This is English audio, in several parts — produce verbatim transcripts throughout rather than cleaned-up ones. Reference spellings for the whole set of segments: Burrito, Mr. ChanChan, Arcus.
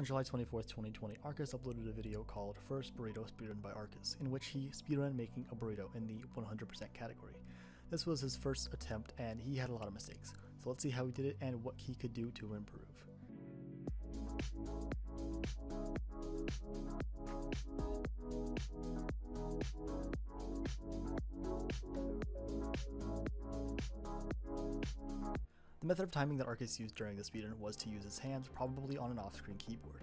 On July twenty-fourth, twenty twenty, Arcus uploaded a video called First Burrito Speedrun by Arcus, in which he speedrun making a burrito in the one hundred percent category. This was his first attempt and he had a lot of mistakes, so let's see how he did it and what he could do to improve. The method of timing that Arcus used during the speedrun was to use his hands, probably on an off-screen keyboard.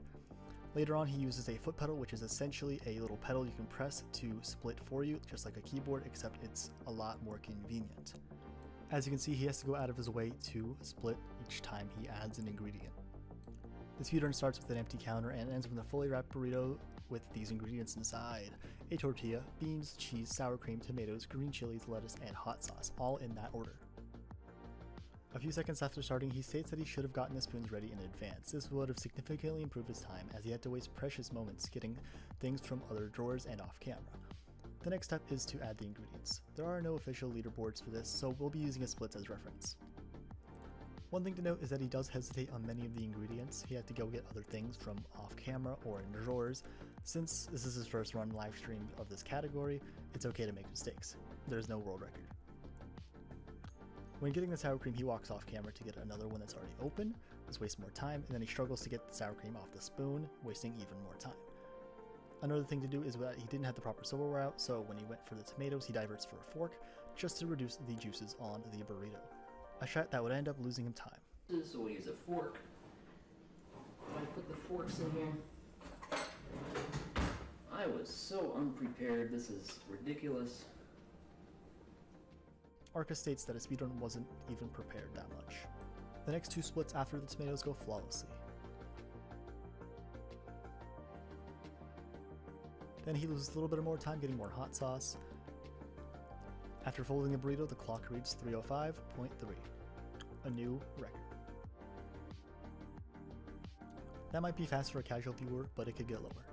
Later on he uses a foot pedal, which is essentially a little pedal you can press to split for you, just like a keyboard, except it's a lot more convenient. As you can see, he has to go out of his way to split each time he adds an ingredient. The speedrun starts with an empty counter and ends with a fully wrapped burrito with these ingredients inside: a tortilla, beans, cheese, sour cream, tomatoes, green chilies, lettuce, and hot sauce, all in that order. A few seconds after starting, he states that he should have gotten the spoons ready in advance. This would have significantly improved his time, as he had to waste precious moments getting things from other drawers and off camera. The next step is to add the ingredients. There are no official leaderboards for this, so we'll be using his splits as reference. One thing to note is that he does hesitate on many of the ingredients. He had to go get other things from off camera or in drawers. Since this is his first run live stream of this category, it's okay to make mistakes. There's no world record. When getting the sour cream, he walks off camera to get another one that's already open. This wastes more time, and then he struggles to get the sour cream off the spoon, wasting even more time. Another thing to do is that he didn't have the proper silverware out, so when he went for the tomatoes, he diverts for a fork just to reduce the juices on the burrito. A shot that would end up losing him time. So we use a fork. I'm gonna put the forks in here. I was so unprepared. This is ridiculous. Arcus states that his speedrun wasn't even prepared that much. The next two splits after the tomatoes go flawlessly. Then he loses a little bit more time getting more hot sauce. After folding the burrito, the clock reads three oh five point three, a new record. That might be fast for a casual viewer, but it could get lower.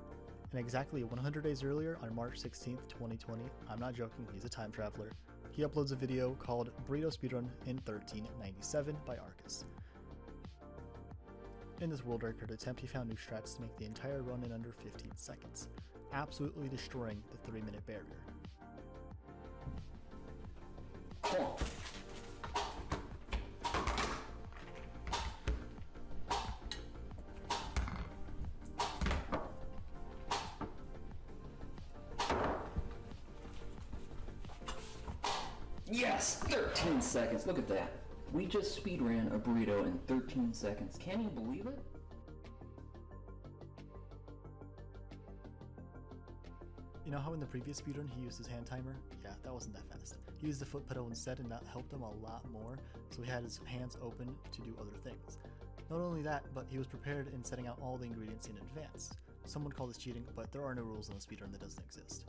And exactly one hundred days earlier, on March sixteenth, twenty twenty, I'm not joking, he's a time traveler, he uploads a video called Burrito Speedrun in thirteen ninety-seven by Arcus. In this world record attempt, he found new strats to make the entire run in under fifteen seconds, absolutely destroying the three minute barrier. Yes! thirteen seconds! Look at that! We just speedran a burrito in thirteen seconds. Can you believe it? You know how in the previous speedrun he used his hand timer? Yeah, that wasn't that fast. He used the foot pedal instead, and that helped him a lot more, so he had his hands open to do other things. Not only that, but he was prepared in setting out all the ingredients in advance. Some would call this cheating, but there are no rules in the speedrun that doesn't exist.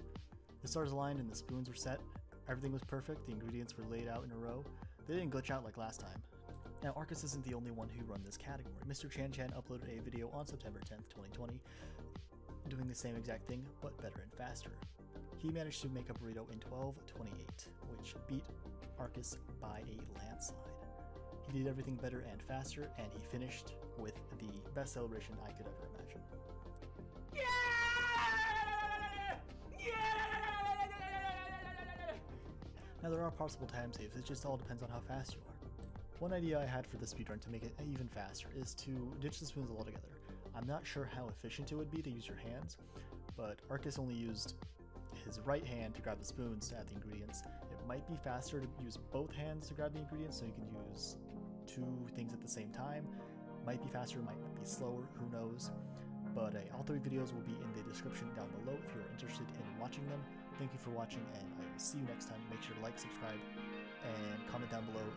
The stars aligned and the spoons were set. Everything was perfect, the ingredients were laid out in a row. They didn't glitch out like last time. Now, Arcus isn't the only one who run this category. Mister ChanChan uploaded a video on September tenth, twenty twenty, doing the same exact thing, but better and faster. He managed to make a burrito in twelve twenty-eight, which beat Arcus by a landslide. He did everything better and faster, and he finished with the best celebration I could ever imagine. Yeah! Yeah! Now, there are possible time saves, it just all depends on how fast you are. One idea I had for the speedrun to make it even faster is to ditch the spoons altogether. I'm not sure how efficient it would be to use your hands, but Arcus only used his right hand to grab the spoons to add the ingredients. It might be faster to use both hands to grab the ingredients, so you can use two things at the same time. Might be faster, might be slower, who knows. But uh, all three videos will be in the description down below if you're interested in watching them. Thank you for watching, and I will see you next time. Make sure to like, subscribe, and comment down below